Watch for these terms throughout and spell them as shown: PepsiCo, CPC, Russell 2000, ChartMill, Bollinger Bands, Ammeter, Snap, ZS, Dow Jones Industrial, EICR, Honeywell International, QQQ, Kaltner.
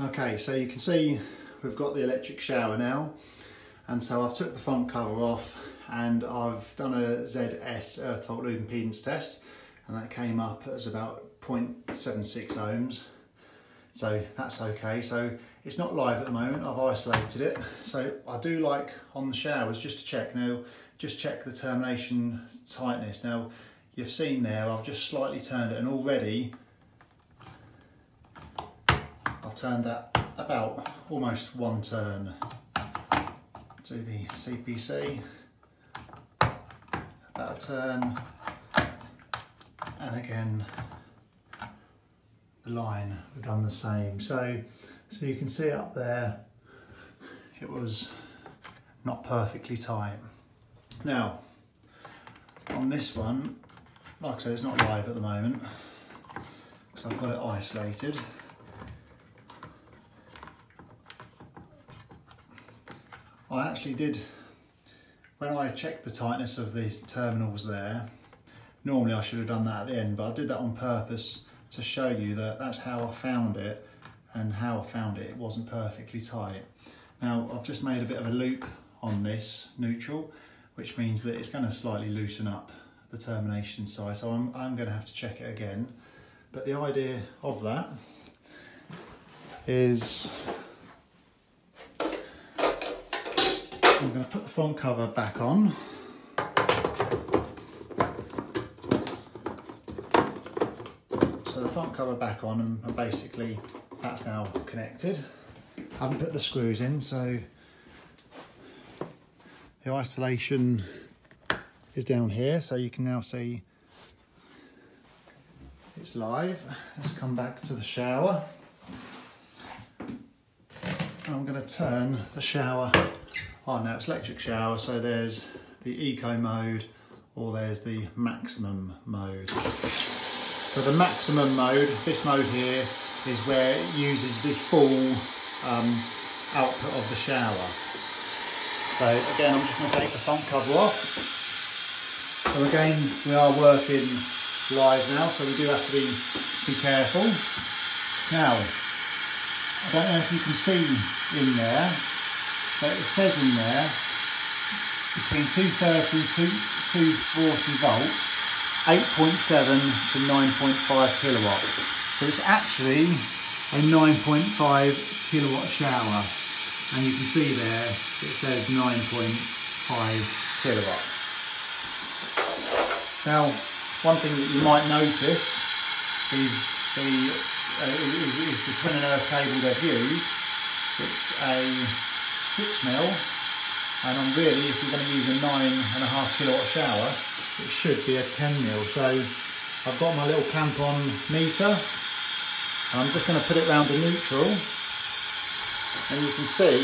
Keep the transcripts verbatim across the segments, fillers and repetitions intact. Okay, so you can see we've got the electric shower now, and so I've took the front cover off and I've done a Z S earth fault load impedance test, and that came up as about zero point seven six ohms, so that's okay. So it's not live at the moment, I've isolated it. So I do like on the showers just to check now, just check the termination tightness. Now you've seen there I've just slightly turned it, and already turned that about almost one turn. Do the C P C, about a turn, and again the line, we've done the same. So, so you can see up there it was not perfectly tight. Now on this one, like I said, it's not live at the moment because I've got it isolated. I actually did, when I checked the tightness of the terminals there, normally I should have done that at the end, but I did that on purpose to show you that that's how I found it, and how I found it, it wasn't perfectly tight. Now I've just made a bit of a loop on this neutral, which means that it's going to slightly loosen up the termination side, so I'm, I'm going to have to check it again. But the idea of that is I'm going to put the front cover back on, so the front cover back on, and basically that's now connected. I haven't put the screws in, so the isolation is down here, so you can now see it's live. Let's come back to the shower. I'm going to turn the shower on. Now it's electric shower, so there's the eco mode or there's the maximum mode. So the maximum mode, this mode here, is where it uses the full um, output of the shower. So again, I'm just going to take the front cover off. So again, we are working live now, so we do have to be, be careful. Now, I don't know if you can see in there, but it says in there between two thirty and two forty volts, eight point seven to nine point five kilowatts. So it's actually a nine point five kilowatt shower, and you can see there it says nine point five kilowatt. Now, one thing that you might notice is the uh, is, is the twin and earth cable they've used. It's a six mil, and I'm really, if you're going to use a nine and a half kilowatt shower, it should be a ten mil. So I've got my little clamp on meter, and I'm just going to put it round the neutral, and you can see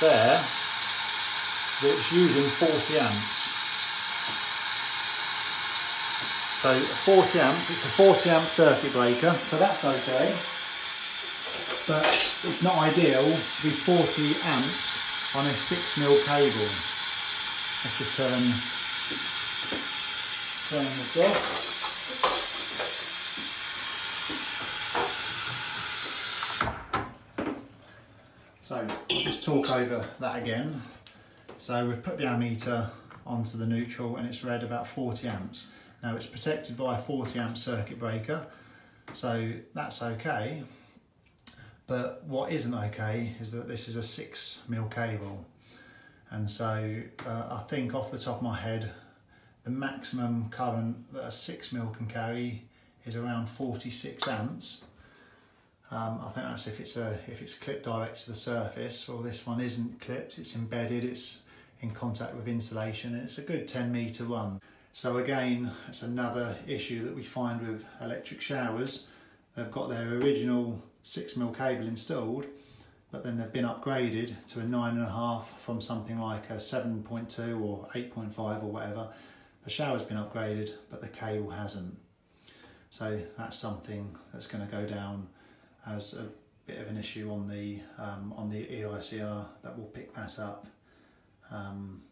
there that it's using forty amps. So forty amps, it's a forty amp circuit breaker, so that's okay, but it's not ideal to be forty amps on a six mil cable. Let's just turn, turn this off. So I'll just talk over that again. So we've put the ammeter onto the neutral, and it's read about forty amps. Now it's protected by a forty amp circuit breaker, so that's okay. But what isn't okay is that this is a six mil cable, and so uh, I think off the top of my head the maximum current that a six mil can carry is around forty-six amps. um, I think that's if it's a if it's clipped direct to the surface. Well, this one isn't clipped, it's embedded, it's in contact with insulation, and it's a good ten meter run. So again, that's another issue that we find with electric showers. They've got their original six mil cable installed, but then they've been upgraded to a nine point five from something like a seven point two or eight point five or whatever. The shower's been upgraded, but the cable hasn't. So that's something that's going to go down as a bit of an issue on the, um, on the E I C R, that will pick that up um,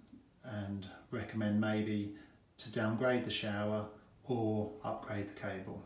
and recommend maybe to downgrade the shower or upgrade the cable.